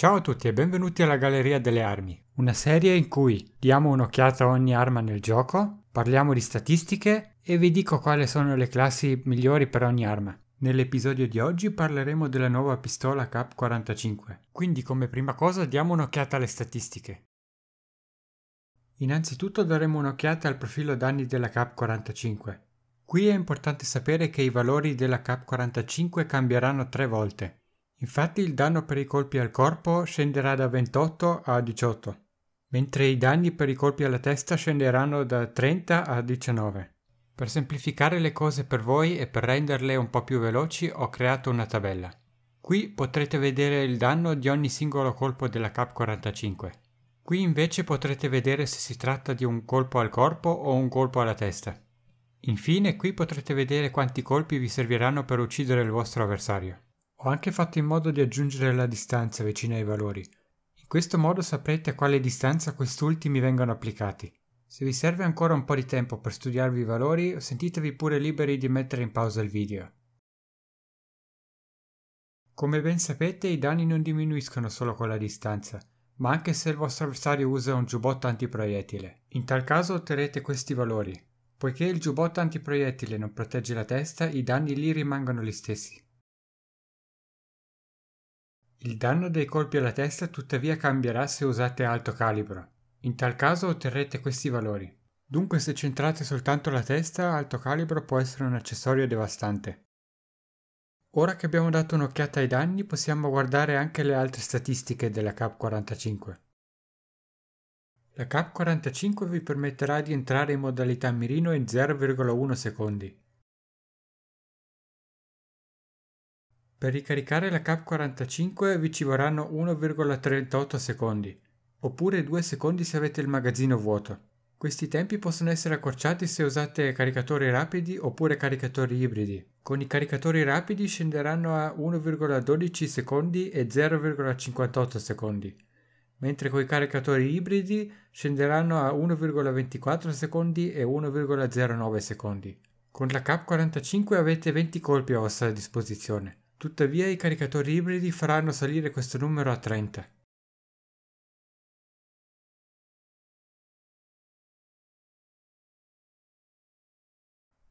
Ciao a tutti e benvenuti alla Galleria delle Armi, una serie in cui diamo un'occhiata a ogni arma nel gioco, parliamo di statistiche e vi dico quali sono le classi migliori per ogni arma. Nell'episodio di oggi parleremo della nuova pistola KAP 45, quindi come prima cosa diamo un'occhiata alle statistiche. Innanzitutto daremo un'occhiata al profilo danni della KAP 45. Qui è importante sapere che i valori della KAP 45 cambieranno 3 volte. Infatti il danno per i colpi al corpo scenderà da 28 a 18, mentre i danni per i colpi alla testa scenderanno da 30 a 19. Per semplificare le cose per voi e per renderle un po' più veloci ho creato una tabella. Qui potrete vedere il danno di ogni singolo colpo della KAP 45. Qui invece potrete vedere se si tratta di un colpo al corpo o un colpo alla testa. Infine qui potrete vedere quanti colpi vi serviranno per uccidere il vostro avversario. Ho anche fatto in modo di aggiungere la distanza vicina ai valori. In questo modo saprete a quale distanza quest'ultimi vengono applicati. Se vi serve ancora un po' di tempo per studiarvi i valori, sentitevi pure liberi di mettere in pausa il video. Come ben sapete, i danni non diminuiscono solo con la distanza, ma anche se il vostro avversario usa un giubbotto antiproiettile. In tal caso otterrete questi valori. Poiché il giubbotto antiproiettile non protegge la testa, i danni lì rimangono gli stessi. Il danno dei colpi alla testa tuttavia cambierà se usate alto calibro. In tal caso otterrete questi valori. Dunque se centrate soltanto la testa, alto calibro può essere un accessorio devastante. Ora che abbiamo dato un'occhiata ai danni, possiamo guardare anche le altre statistiche della KAP 45. La KAP 45 vi permetterà di entrare in modalità mirino in 0,1 secondi. Per ricaricare la KAP 45 vi ci vorranno 1,38 secondi, oppure 2 secondi se avete il magazzino vuoto. Questi tempi possono essere accorciati se usate caricatori rapidi oppure caricatori ibridi. Con i caricatori rapidi scenderanno a 1,12 secondi e 0,58 secondi, mentre con i caricatori ibridi scenderanno a 1,24 secondi e 1,09 secondi. Con la KAP 45 avete 20 colpi a vostra disposizione. Tuttavia i caricatori ibridi faranno salire questo numero a 30.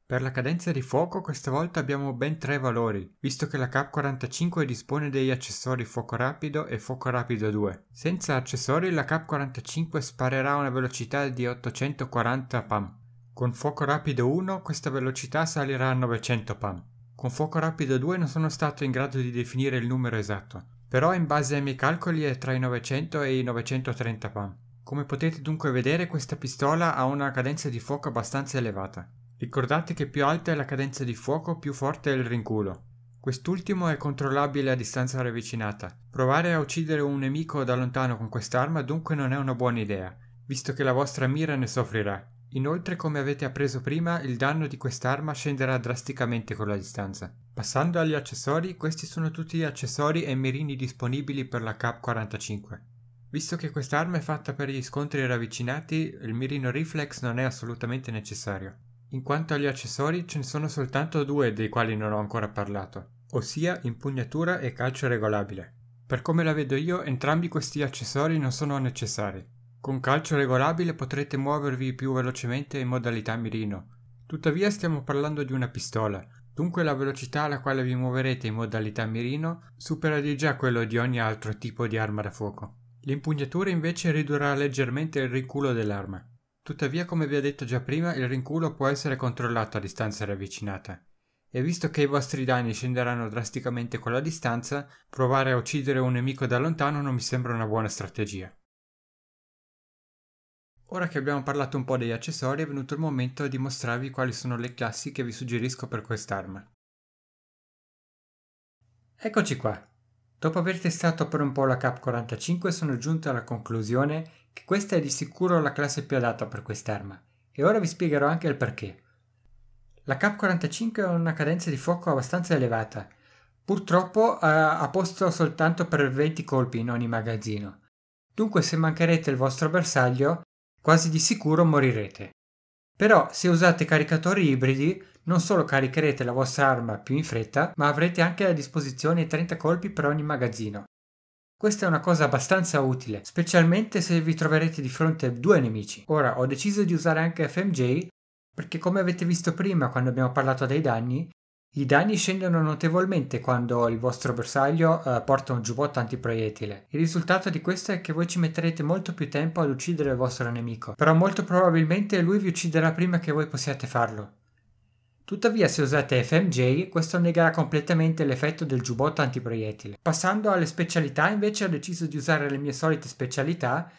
Per la cadenza di fuoco questa volta abbiamo ben 3 valori, visto che la KAP 45 dispone degli accessori fuoco rapido e fuoco rapido 2. Senza accessori la KAP 45 sparerà a una velocità di 840 PAM. Con fuoco rapido 1 questa velocità salirà a 900 PAM. Con fuoco rapido 2 non sono stato in grado di definire il numero esatto, però in base ai miei calcoli è tra i 900 e i 930 PAM. Come potete dunque vedere, questa pistola ha una cadenza di fuoco abbastanza elevata. Ricordate che più alta è la cadenza di fuoco, più forte è il rinculo. Quest'ultimo è controllabile a distanza ravvicinata. Provare a uccidere un nemico da lontano con quest'arma dunque non è una buona idea, visto che la vostra mira ne soffrirà. Inoltre, come avete appreso prima, il danno di quest'arma scenderà drasticamente con la distanza. Passando agli accessori, questi sono tutti gli accessori e mirini disponibili per la KAP 45. Visto che quest'arma è fatta per gli scontri ravvicinati, il mirino reflex non è assolutamente necessario. In quanto agli accessori, ce ne sono soltanto 2 dei quali non ho ancora parlato, ossia impugnatura e calcio regolabile. Per come la vedo io, entrambi questi accessori non sono necessari. Con calcio regolabile potrete muovervi più velocemente in modalità mirino. Tuttavia stiamo parlando di una pistola, dunque la velocità alla quale vi muoverete in modalità mirino supera di già quello di ogni altro tipo di arma da fuoco. L'impugnatura invece ridurrà leggermente il rinculo dell'arma. Tuttavia, come vi ho detto già prima, il rinculo può essere controllato a distanza ravvicinata. E visto che i vostri danni scenderanno drasticamente con la distanza, provare a uccidere un nemico da lontano non mi sembra una buona strategia. Ora che abbiamo parlato un po' degli accessori, è venuto il momento di mostrarvi quali sono le classi che vi suggerisco per quest'arma. Eccoci qua! Dopo aver testato per un po' la KAP 45 sono giunto alla conclusione che questa è di sicuro la classe più adatta per quest'arma, e ora vi spiegherò anche il perché. La KAP 45 ha una cadenza di fuoco abbastanza elevata, purtroppo ha posto soltanto per 20 colpi in ogni magazzino, dunque se mancherete il vostro bersaglio quasi di sicuro morirete. Però se usate caricatori ibridi non solo caricherete la vostra arma più in fretta, ma avrete anche a disposizione 30 colpi per ogni magazzino. Questa è una cosa abbastanza utile, specialmente se vi troverete di fronte a due nemici. Ora, ho deciso di usare anche FMJ perché, come avete visto prima quando abbiamo parlato dei danni, i danni scendono notevolmente quando il vostro bersaglio porta un giubbotto antiproiettile. Il risultato di questo è che voi ci metterete molto più tempo ad uccidere il vostro nemico, però molto probabilmente lui vi ucciderà prima che voi possiate farlo. Tuttavia, se usate FMJ, questo negherà completamente l'effetto del giubbotto antiproiettile. Passando alle specialità, invece, ho deciso di usare le mie solite specialità,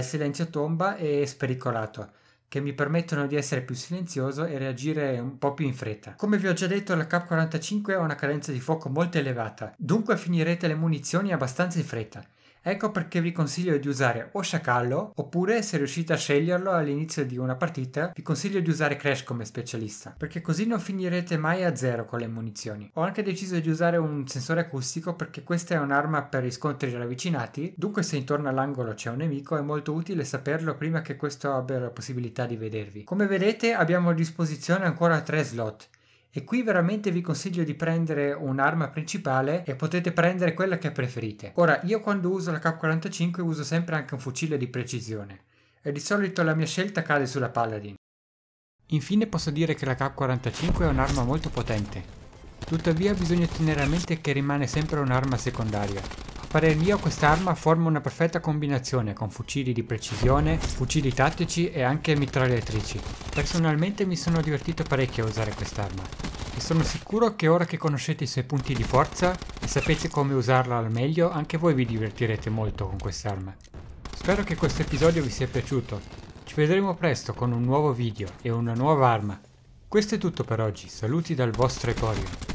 silenzio tomba e spericolato, che mi permettono di essere più silenzioso e reagire un po' più in fretta. Come vi ho già detto, la KAP 45 ha una carenza di fuoco molto elevata, dunque finirete le munizioni abbastanza in fretta. Ecco perché vi consiglio di usare o sciacallo, oppure, se riuscite a sceglierlo all'inizio di una partita, vi consiglio di usare Crash come specialista, perché così non finirete mai a zero con le munizioni. Ho anche deciso di usare un sensore acustico perché questa è un'arma per gli scontri ravvicinati, dunque se intorno all'angolo c'è un nemico è molto utile saperlo prima che questo abbia la possibilità di vedervi. Come vedete, abbiamo a disposizione ancora 3 slot. E qui veramente vi consiglio di prendere un'arma principale e potete prendere quella che preferite. Ora, io quando uso la KAP 45 uso sempre anche un fucile di precisione e di solito la mia scelta cade sulla Paladin. Infine posso dire che la KAP 45 è un'arma molto potente, tuttavia bisogna tenere a mente che rimane sempre un'arma secondaria. A parer mio quest'arma forma una perfetta combinazione con fucili di precisione, fucili tattici e anche mitragliatrici. Personalmente mi sono divertito parecchio a usare quest'arma. E sono sicuro che ora che conoscete i suoi punti di forza e sapete come usarla al meglio, anche voi vi divertirete molto con quest'arma. Spero che questo episodio vi sia piaciuto. Ci vedremo presto con un nuovo video e una nuova arma. Questo è tutto per oggi, saluti dal vostro Eporion.